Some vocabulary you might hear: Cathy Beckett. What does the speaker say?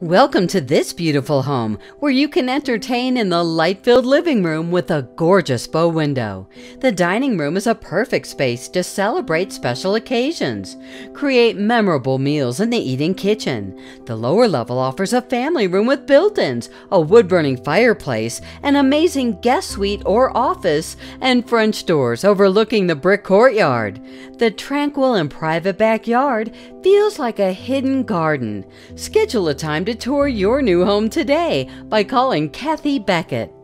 Welcome to this beautiful home where you can entertain in the light-filled living room with a gorgeous bow window. The dining room is a perfect space to celebrate special occasions. Create memorable meals in the eating kitchen. The lower level offers a family room with built-ins, a wood-burning fireplace, an amazing guest suite or office, and French doors overlooking the brick courtyard. The tranquil and private backyard feels like a hidden garden. Schedule a time to tour your new home today by calling Cathy Beckett.